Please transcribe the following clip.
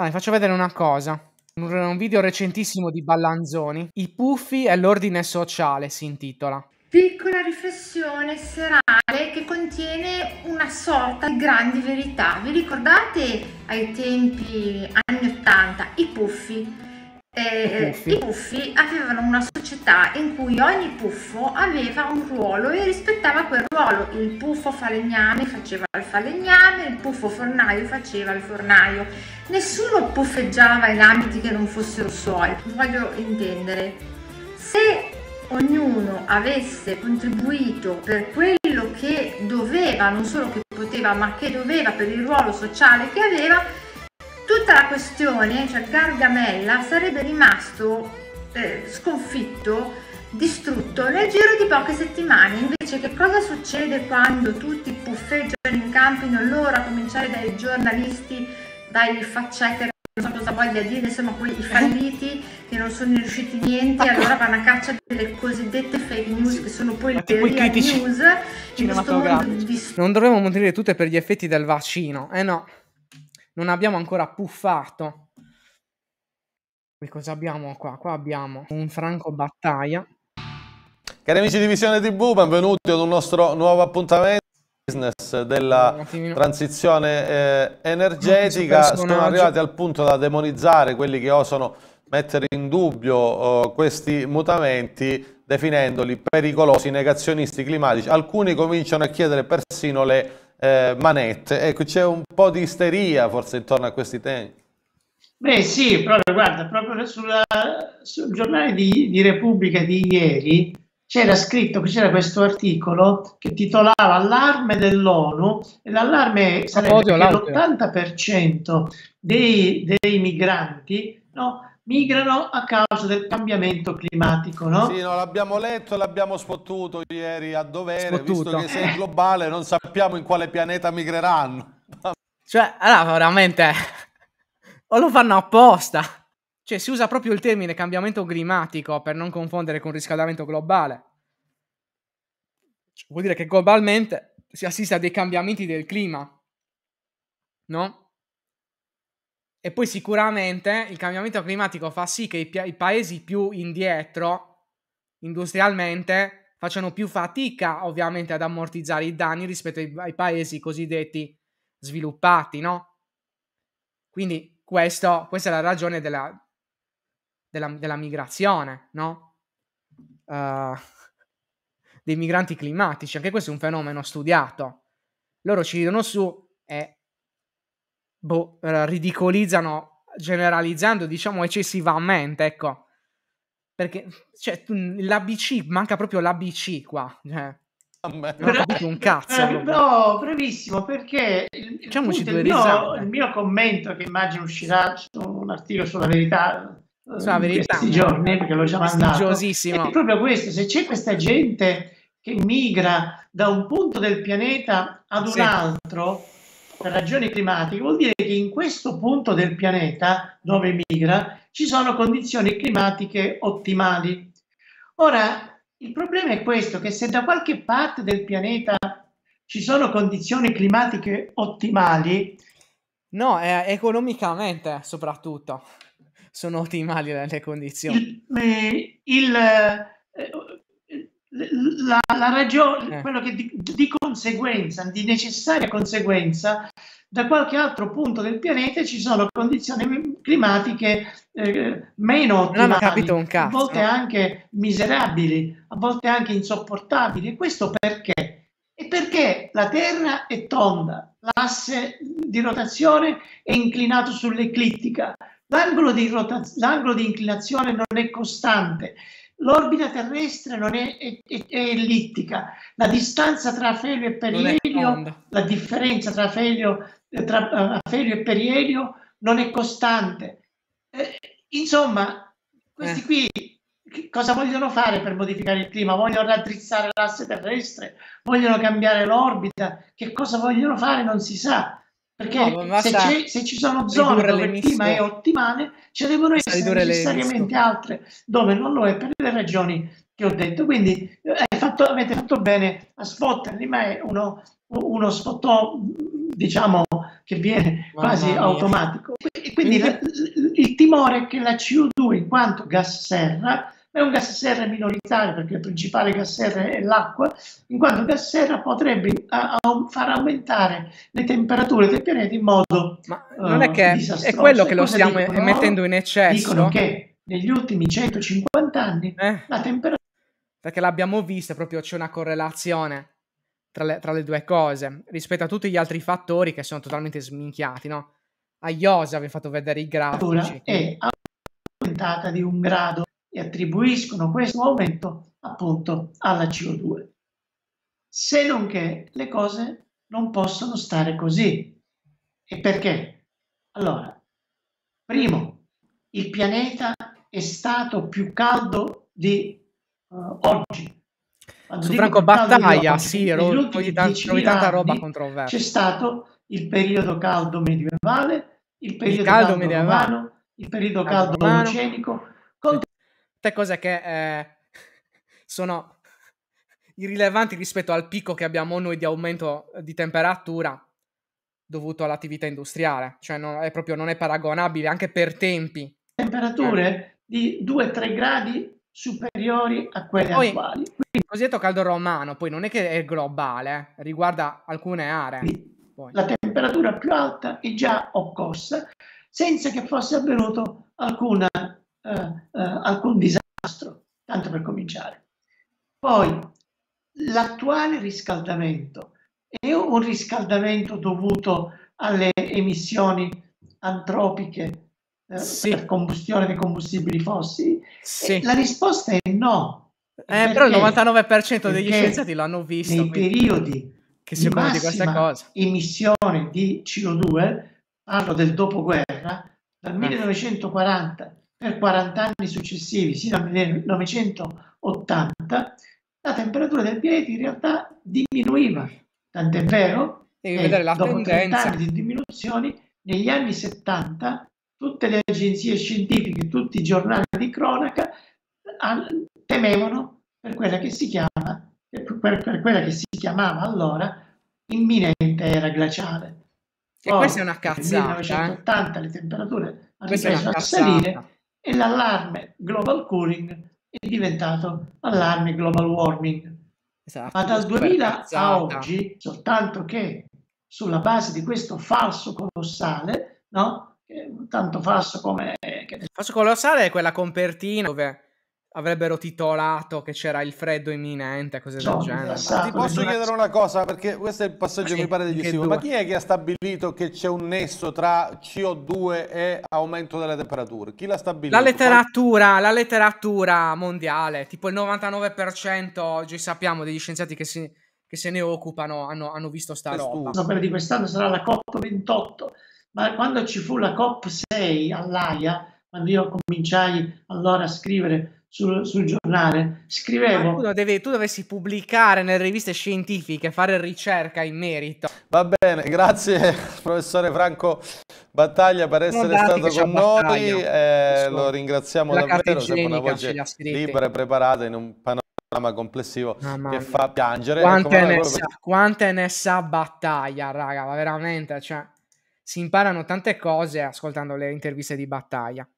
Ah, vi faccio vedere una cosa. Un video recentissimo di Balanzoni. I puffi e l'ordine sociale si intitola. Piccola riflessione serale che contiene una sorta di grandi verità. Vi ricordate ai tempi anni 80 i puffi? I puffi avevano una società in cui ogni puffo aveva un ruolo e rispettava quel ruolo. Il puffo falegname faceva il falegname, il puffo fornaio faceva il fornaio. Nessuno puffeggiava in ambiti che non fossero suoi. Voglio intendere, se ognuno avesse contribuito per quello che doveva, non solo che poteva, ma che doveva per il ruolo sociale che aveva, tutta la questione, cioè Gargamella, sarebbe rimasto sconfitto, distrutto nel giro di poche settimane. Invece che cosa succede quando tutti puffeggiano in campino loro, a cominciare dai giornalisti, dai fact-checker, non so cosa voglia dire, insomma quelli falliti che non sono riusciti niente, allora vanno a caccia delle cosiddette fake news che sono poi le real news cinematografici. Non dovremmo morire tutte per gli effetti del vaccino, eh no. Non abbiamo ancora puffato. Poi cosa abbiamo qua? Qua abbiamo un Franco Battaglia. Cari amici di Visione TV, benvenuti ad un nostro nuovo appuntamento business della transizione energetica. Sono arrivati al punto da demonizzare quelli che osano mettere in dubbio questi mutamenti, definendoli pericolosi negazionisti climatici. Alcuni cominciano a chiedere persino le manette. Ecco, c'è un po' di isteria forse intorno a questi temi. Beh sì, proprio, guarda, proprio sul giornale di Repubblica di ieri c'era scritto che c'era questo articolo che titolava allarme dell'ONU, e l'allarme sarebbe che l'80% dei migranti, no, migrano a causa del cambiamento climatico, no? Sì, no, l'abbiamo letto e l'abbiamo sfottuto ieri a dovere, visto che se è globale non sappiamo in quale pianeta migreranno. Cioè, allora veramente, o lo fanno apposta. Cioè, si usa proprio il termine cambiamento climatico per non confondere con riscaldamento globale. Cioè, vuol dire che globalmente si assiste a dei cambiamenti del clima, no? E poi sicuramente il cambiamento climatico fa sì che i paesi più indietro, industrialmente, facciano più fatica ovviamente ad ammortizzare i danni rispetto ai paesi cosiddetti sviluppati, no? Quindi questa è la ragione della migrazione, no? Dei migranti climatici, anche questo è un fenomeno studiato. Loro ci ridono su e ridicolizzano, generalizzando, diciamo, eccessivamente, ecco, perché cioè, l'ABC, manca proprio l'ABC qua, cioè, non ho capito un cazzo. No, bravissimo, perché il mio commento, che immagino uscirà su un articolo sulla Verità questi giorni, perché l'ho già mandato, è proprio questo: se c'è questa gente che migra da un punto del pianeta ad un altro per ragioni climatiche, vuol dire che in questo punto del pianeta dove migra ci sono condizioni climatiche ottimali. Ora, il problema è questo, che se da qualche parte del pianeta ci sono condizioni climatiche ottimali... No, economicamente soprattutto sono ottimali le condizioni. La ragione, quello che di necessaria conseguenza, da qualche altro punto del pianeta ci sono condizioni climatiche meno ottimali, a volte anche miserabili, a volte anche insopportabili. E questo perché? E perché la Terra è tonda, l'asse di rotazione è inclinato sull'eclittica, l'angolo di inclinazione non è costante. L'orbita terrestre non è ellittica, la distanza tra afelio e perielio, la differenza tra afelio e perielio non è costante. Insomma, questi qui cosa vogliono fare per modificare il clima? Vogliono raddrizzare l'asse terrestre? Vogliono cambiare l'orbita? Che cosa vogliono fare non si sa. Perché no, se ci sono zone dove il clima è ottimale, ci devono essere necessariamente altre dove non lo è, per le ragioni che ho detto. Quindi avete fatto bene a sfotterli, ma è uno sfottò diciamo che viene quasi automatico. E quindi il timore è che la CO2 in quanto gas serra, è un gas serra minoritario perché il principale gas serra è l'acqua, in quanto gas serra potrebbe far aumentare le temperature del pianeta in modo disastroso. Ma non è che è quello che lo stiamo emettendo in eccesso? Dicono che negli ultimi 150 anni la temperatura... Perché l'abbiamo vista, proprio c'è una correlazione tra le due cose, rispetto a tutti gli altri fattori che sono totalmente sminchiati, no? A Iosa vi ho fatto vedere i grafici. È aumentata di 1 grado e attribuiscono questo aumento appunto alla CO2. Se non che le cose non possono stare così. E perché? Allora, primo, il pianeta è stato più caldo di oggi. Quando su Franco Battaglia, sì, ogni tanta roba controversa. C'è stato il periodo caldo medievale, il periodo caldo romano, il periodo caldo oligenico. Tutte cose che sono irrilevanti rispetto al picco che abbiamo noi di aumento di temperatura dovuto all'attività industriale. Cioè non è paragonabile anche per tempi. Temperature di 2-3 gradi superiori a quelle attuali. Il cosiddetto caldo romano poi non è che è globale, riguarda alcune aree. Poi. La temperatura più alta è già occorsa senza che fosse avvenuto alcun disastro, tanto per cominciare. Poi l'attuale riscaldamento è un riscaldamento dovuto alle emissioni antropiche per combustione dei combustibili fossili? Sì. La risposta è no. Però il 99% degli scienziati l'hanno visto. Nei periodi che si occupano di questa cosa. Emissione di CO2, parlo del dopoguerra, dal 1940 per 40 anni successivi, sino al 1980, la temperatura del pianeta in realtà diminuiva. Tant'è vero che dopo 30 anni di diminuzioni, negli anni 70, tutte le agenzie scientifiche, tutti i giornali di cronaca temevano per quella che si chiama, per quella che si chiamava allora imminente era glaciale. Poi, e questa è una cazzata. Nel 1980 le temperature hanno ripreso a salire e l'allarme global cooling è diventato allarme global warming. Esatto, ma dal 2000 a oggi, soltanto che sulla base di questo falso colossale, no? Tanto falso come... Falso colossale è quella copertina dove avrebbero titolato che c'era il freddo imminente, cose del genere. Ti posso chiedere una cosa, perché questo è il passaggio che mi pare decisivo. Ma chi è che ha stabilito che c'è un nesso tra CO2 e aumento delle temperature? Chi l'ha stabilito? La letteratura mondiale, tipo il 99%, oggi sappiamo, degli scienziati che se ne occupano hanno visto sta roba. Quella di quest'anno sarà la COP 28. Ma quando ci fu la COP 6 all'AIA, quando io cominciai allora a scrivere sul giornale, scrivevo... Tu dovessi pubblicare nelle riviste scientifiche, fare ricerca in merito. Va bene, grazie professore Franco Battaglia per essere stato con noi, lo ringraziamo davvero, sempre una voce libera e preparata in un panorama complessivo che fa piangere. Quante ne sa Battaglia, raga, veramente, cioè... Si imparano tante cose ascoltando le interviste di Battaglia.